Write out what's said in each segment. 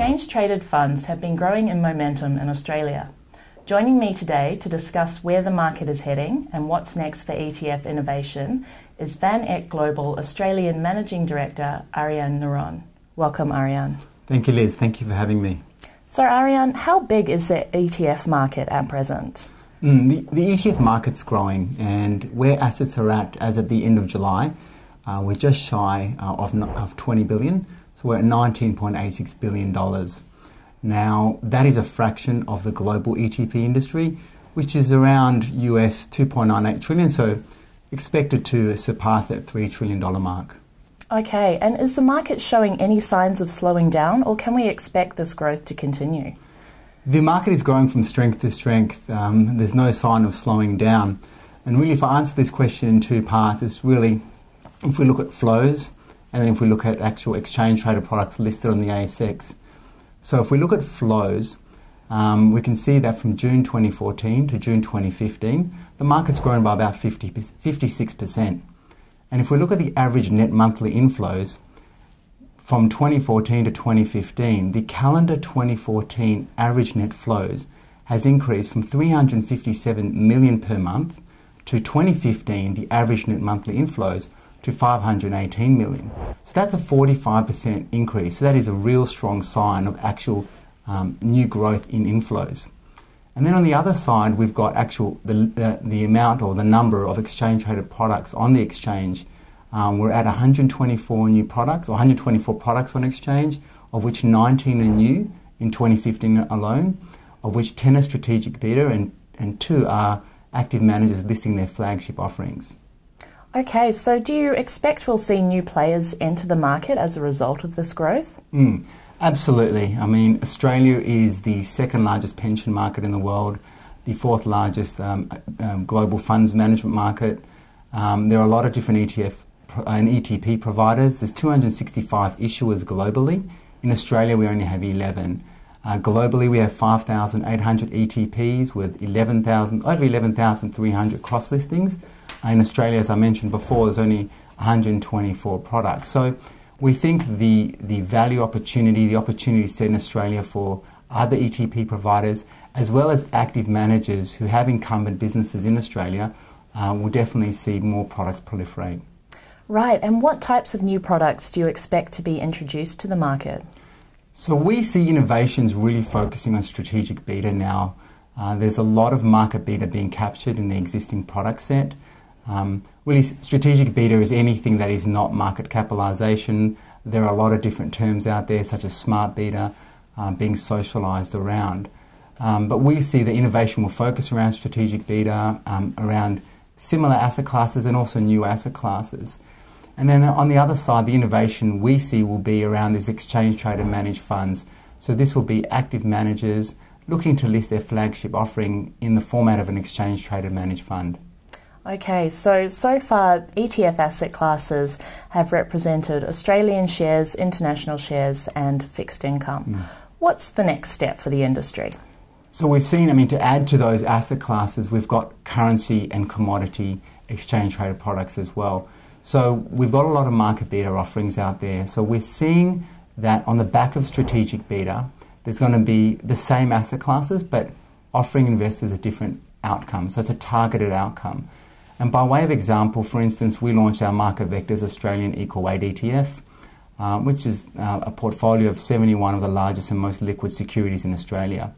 Exchange-traded funds have been growing in momentum in Australia. Joining me today to discuss where the market is heading and what's next for ETF innovation is Van Eck Global Australian Managing Director, Arian Neiron. Welcome, Arian. Thank you, Liz. Thank you for having me. So, Arian, how big is the ETF market at present? The ETF market's growing, and where assets are at as at the end of July, we're just shy of $20 billion, so we're at $19.86 billion. Now, that is a fraction of the global ETF industry, which is around US $2.98 trillion, so expected to surpass that $3 trillion mark. Okay, and is the market showing any signs of slowing down, or can we expect this growth to continue? The market is growing from strength to strength. There's no sign of slowing down. And really, if I answer this question in two parts, it's really if we look at flows and then if we look at actual exchange-traded products listed on the ASX. So if we look at flows, we can see that from June 2014 to June 2015, the market's grown by about 56%. And if we look at the average net monthly inflows from 2014 to 2015, the calendar 2014 average net flows has increased from 357 million per month to 2015, the average net monthly inflows to 518 million. So that's a 45% increase. So that is a real strong sign of actual new growth in inflows. And then on the other side, we've got actual the amount or the number of exchange-traded products on the exchange. We're at 124 new products, or 124 products on exchange, of which 19 are new in 2015 alone, of which 10 are strategic beta and 2 are active managers listing their flagship offerings. Okay, so do you expect we'll see new players enter the market as a result of this growth? Absolutely. I mean, Australia is the second largest pension market in the world, the fourth largest global funds management market. There are a lot of different ETF and ETP providers. There's 265 issuers globally. In Australia, we only have 11. Globally, we have 5,800 ETPs with over 11,300 cross-listings. In Australia, as I mentioned before, there's only 124 products. So we think the value opportunity, the opportunity set in Australia for other ETP providers, as well as active managers who have incumbent businesses in Australia, we'll definitely see more products proliferate. Right, and what types of new products do you expect to be introduced to the market? So we see innovations really focusing on strategic beta now. There's a lot of market beta being captured in the existing product set. Really, strategic beta is anything that is not market capitalisation. There are a lot of different terms out there, such as smart beta, being socialised around. But we see the innovation will focus around strategic beta, around similar asset classes and also new asset classes. And then on the other side, the innovation we see will be around these exchange-traded managed funds. So this will be active managers looking to list their flagship offering in the format of an exchange-traded managed fund. Okay, so far ETF asset classes have represented Australian shares, international shares and fixed income. What's the next step for the industry? So we've seen, I mean, to add to those asset classes, we've got currency and commodity exchange-traded products as well. So we've got a lot of market beta offerings out there. So we're seeing that on the back of strategic beta, there's going to be the same asset classes, but offering investors a different outcome. So it's a targeted outcome. And by way of example, for instance, we launched our Market Vectors Australian Equal Weight ETF, which is a portfolio of 71 of the largest and most liquid securities in Australia.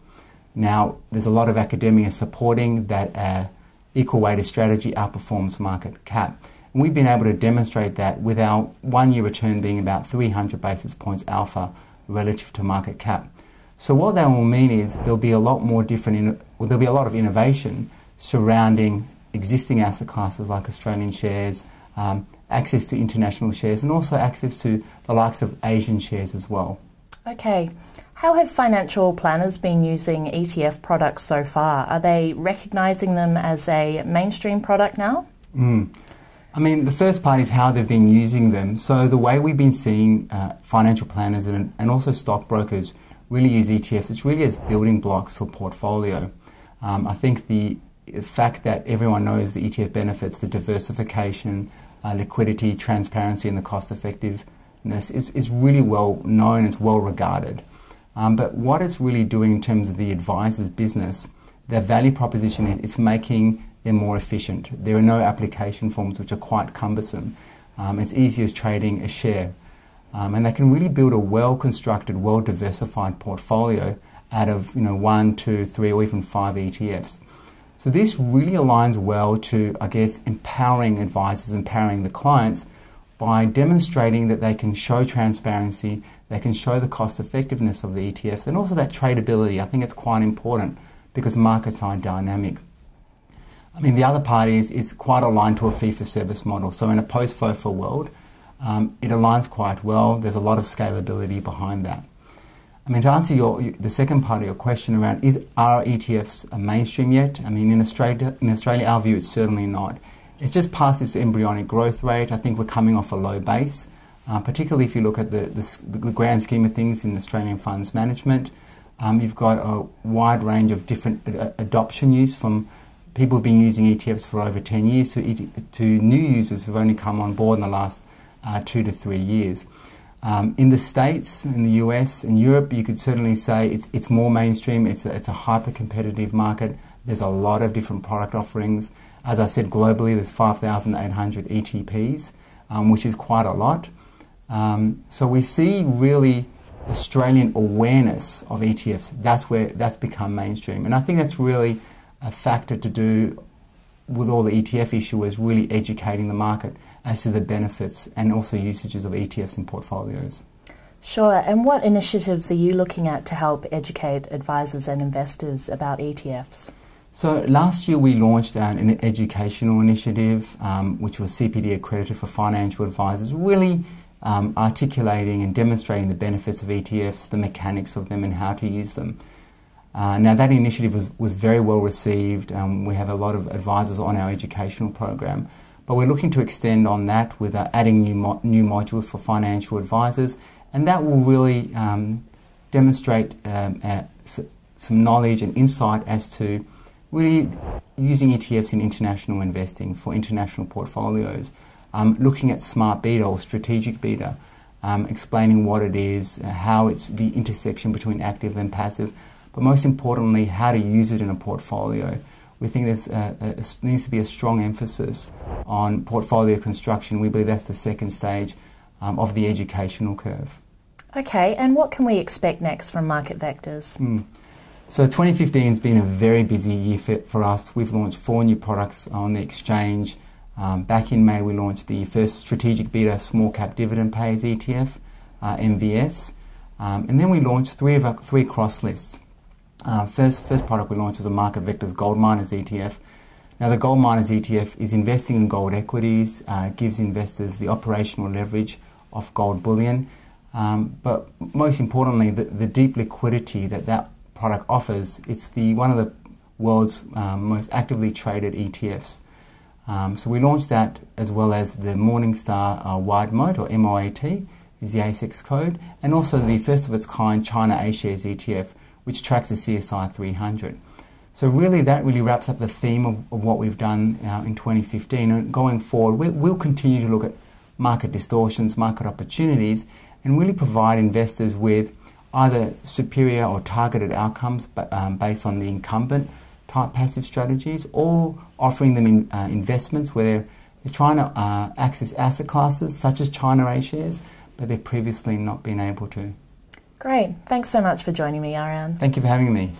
Now, there's a lot of academia supporting that equal weighted strategy outperforms market cap. And we've been able to demonstrate that with our one-year return being about 300 basis points alpha relative to market cap. So what that will mean is there'll be a lot more there'll be a lot of innovation surrounding existing asset classes like Australian shares, access to international shares and also access to the likes of Asian shares as well. Okay. How have financial planners been using ETF products so far? Are they recognising them as a mainstream product now? I mean, the first part is how they've been using them. So the way we've been seeing financial planners and also stockbrokers really use ETFs, it's really as building blocks for portfolio. I think the fact that everyone knows the ETF benefits, the diversification, liquidity, transparency and the cost effectiveness is really well known, it's well regarded. But what it's really doing in terms of the advisor's business, their value proposition is it's making them more efficient. There are no application forms which are quite cumbersome. It's easy as trading a share. And they can really build a well-constructed, well-diversified portfolio out of 1, 2, 3, or even 5 ETFs. So this really aligns well to, I guess, empowering advisors, empowering the clients by demonstrating that they can show transparency, they can show the cost effectiveness of the ETFs, and also that tradability. I think it's quite important because markets are dynamic. I mean, the other part is it's quite aligned to a fee-for-service model. So in a post-FOFA world, it aligns quite well. There's a lot of scalability behind that. I mean, to answer the second part of your question around are ETFs a mainstream yet? I mean, in Australia, our view, it's certainly not. It's just past this embryonic growth rate. I think we're coming off a low base, particularly if you look at the grand scheme of things in Australian funds management. You've got a wide range of different adoption use from people who've been using ETFs for over 10 years to new users who've only come on board in the last 2 to 3 years. In the States, in the US, in Europe, you could certainly say it's more mainstream. It's a hyper-competitive market. There's a lot of different product offerings. As I said, globally, there's 5,800 ETPs, which is quite a lot. So we see really Australian awareness of ETFs. That's become mainstream. And I think that's really a factor to do with all the ETF issuers really educating the market as to the benefits and also usages of ETFs in portfolios. Sure, and what initiatives are you looking at to help educate advisors and investors about ETFs? So last year we launched an educational initiative which was CPD accredited for financial advisors, really articulating and demonstrating the benefits of ETFs, the mechanics of them and how to use them. Now that initiative was very well received. We have a lot of advisors on our educational program. But we're looking to extend on that with adding new modules for financial advisors, and that will really demonstrate some knowledge and insight as to really using ETFs in international investing for international portfolios, looking at smart beta or strategic beta, explaining what it is, how it's the intersection between active and passive, but most importantly, how to use it in a portfolio. We think there needs to be a strong emphasis on portfolio construction. We believe that's the second stage of the educational curve. Okay, and what can we expect next from Market Vectors? So 2015 has been a very busy year for us. We've launched 4 new products on the exchange. Back in May, we launched the first strategic beta small cap dividend payers ETF, MVS, and then we launched 3 of our 3 cross lists. First product we launched was a Market Vectors Gold Miners ETF. Now the Gold Miners ETF is investing in gold equities, gives investors the operational leverage of gold bullion, but most importantly the deep liquidity that product offers. It's one of the world's most actively traded ETFs. So we launched that as well as the Morningstar Wide Moat or MOAT is the ASX code, and also the first of its kind China A-Shares ETF, which tracks the CSI 300. So really that really wraps up the theme of what we've done in 2015, and going forward we'll continue to look at market distortions, market opportunities, and really provide investors with either superior or targeted outcomes based on the incumbent type passive strategies, or offering them in investments where they're trying to access asset classes such as China A-Shares, but they've previously not been able to. Great. Thanks so much for joining me, Arian. Thank you for having me.